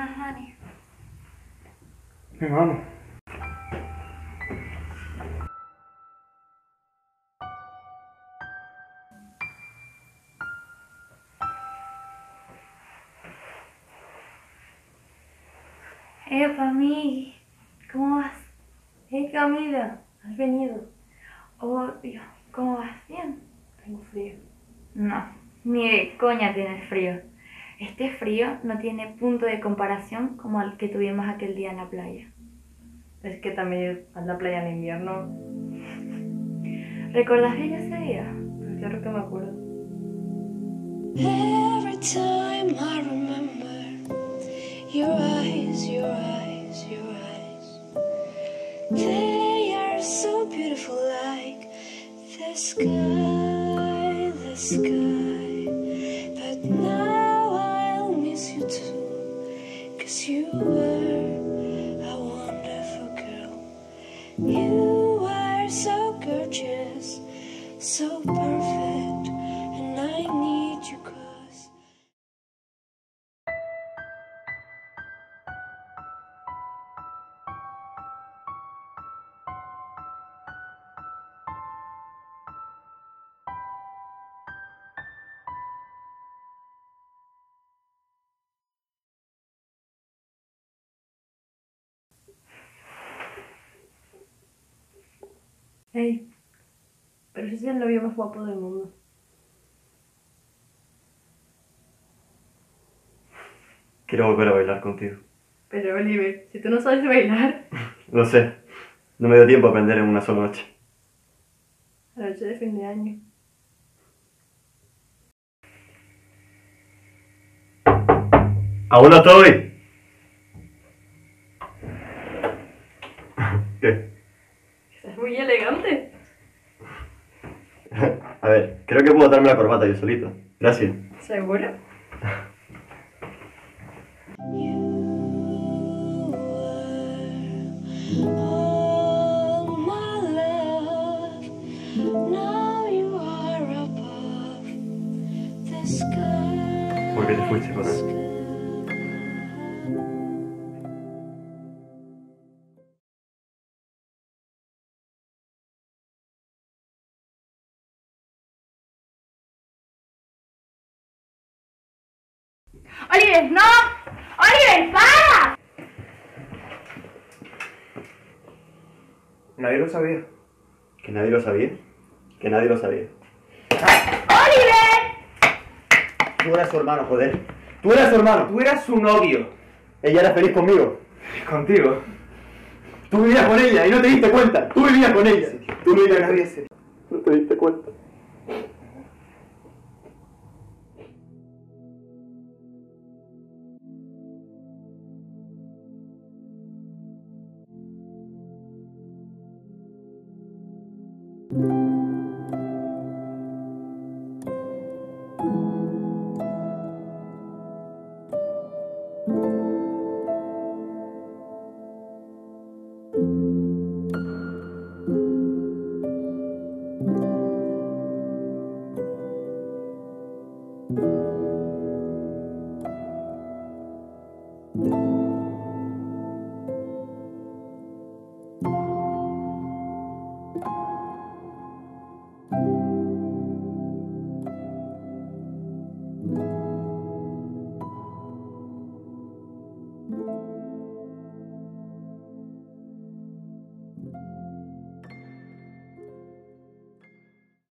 my honey. Hang on. Hey, Pamí, ¿cómo vas? Hey, Camila, ¿has venido? Oh, Dios, ¿cómo vas? Bien. Tengo frío. No, ni de coña tienes frío. Este frío no tiene punto de comparación como el que tuvimos aquel día en la playa. Es que también a la playa en invierno. ¿Recordás bien ese día? Pues claro que me acuerdo. Every time I remember your eyes, your eyes, your eyes. They are so beautiful like the sky, the sky. But now you too, 'cause you were a wonderful girl. You were so gorgeous, so perfect, and I need you 'cause hey, pero ese es el novio más guapo del mundo. Quiero volver a bailar contigo. Pero Oliver, si tú no sabes bailar... Lo sé, no me dio tiempo a aprender en una sola noche. La noche de fin de año. ¡Aún no estoy! ¿Qué? Estás muy elegante. A ver, creo que puedo atarme la corbata yo solito. Gracias. ¿Seguro? ¿Por qué te fuiste con él? ¡Oliver, no! ¡Oliver, para! Nadie lo sabía. ¿Que nadie lo sabía? Que nadie lo sabía. ¡Oliver! Tú eras su hermano, joder. Tú eras su hermano. Tú eras su novio. Ella era feliz conmigo. ¿Contigo? Tú vivías con ella y no te diste cuenta. Tú vivías con ella. Tú no vivías con nadie. No te diste cuenta.